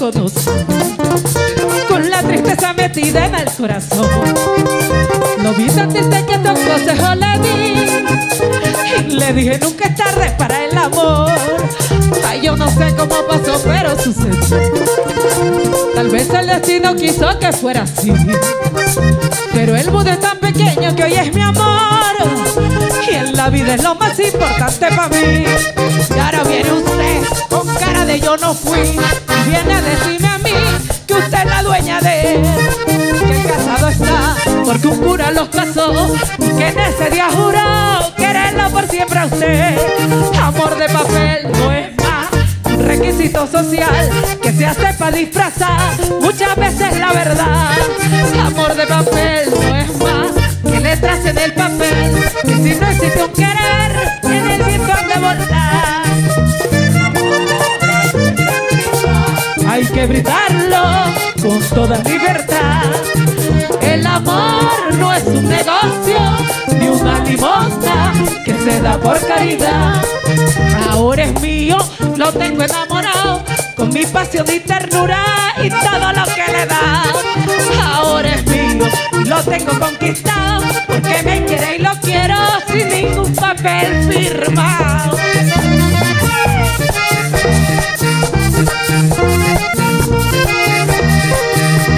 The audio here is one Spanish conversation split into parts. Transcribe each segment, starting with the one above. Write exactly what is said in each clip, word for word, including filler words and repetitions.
codos, con la tristeza metida en el corazón. Lo vi tan triste que tu consejo le di, y le dije nunca es tarde para el amor. Ay, yo no sé cómo pasó, pero sucedió. Tal vez el destino quiso que fuera así, pero el mundo es tan pequeño que hoy es mi amor, y en la vida es lo más importante para mí. Y ahora viene usted con cara de yo no fui, y viene a decirme a mí que usted es la dueña de él, que el casado está porque un cura los casó, que en ese día juró quererla por siempre a usted. Amor de papel no es más requisito social que se hace para disfrazar muchas veces la verdad. Amor de papel no es más que letras en el papel, que si no existe un querer tiene el tiempo de volar. Hay que gritarlo con toda libertad. El amor no es un negocio ni una limosna que se da por caridad. Ahora es mío, lo tengo enamorado, con mi pasión y ternura y todo lo que le da. Ahora es mío, lo tengo conquistado, porque me quiere y lo quiero sin ningún papel firmado.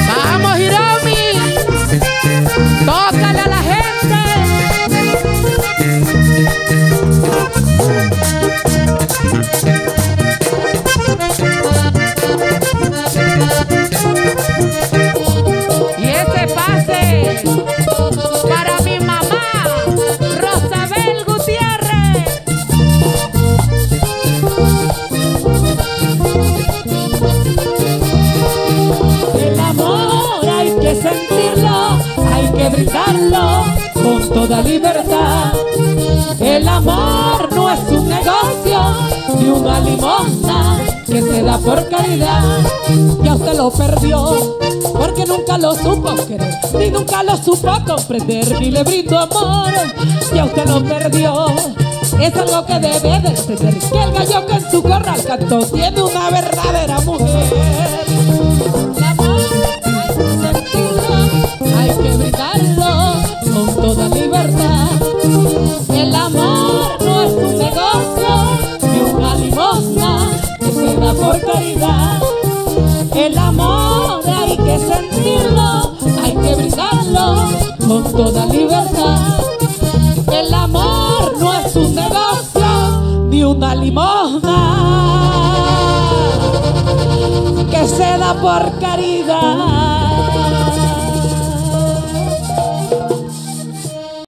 Vamos, Hiromi, tócale a la gente. Y ese pase para mi mamá, Rosabel Gutiérrez. El amor hay que sentirlo, hay que brindarlo con toda libertad. El amor no es un negocio ni una limosna que se da por caridad. Ya usted lo perdió porque nunca lo supo querer, ni nunca lo supo comprender, ni le brindó amor. Ya usted lo perdió, es algo que debe de entender, que el gallo que en su corral cantó tiene una verdadera mujer. El amor hay que sentirlo, hay que brindarlo con toda libertad. El amor no es un negocio ni una limosna que se da por caridad. El amor hay que sentirlo, hay que brindarlo con toda libertad. El amor no es un negocio ni una limosna que se da por caridad.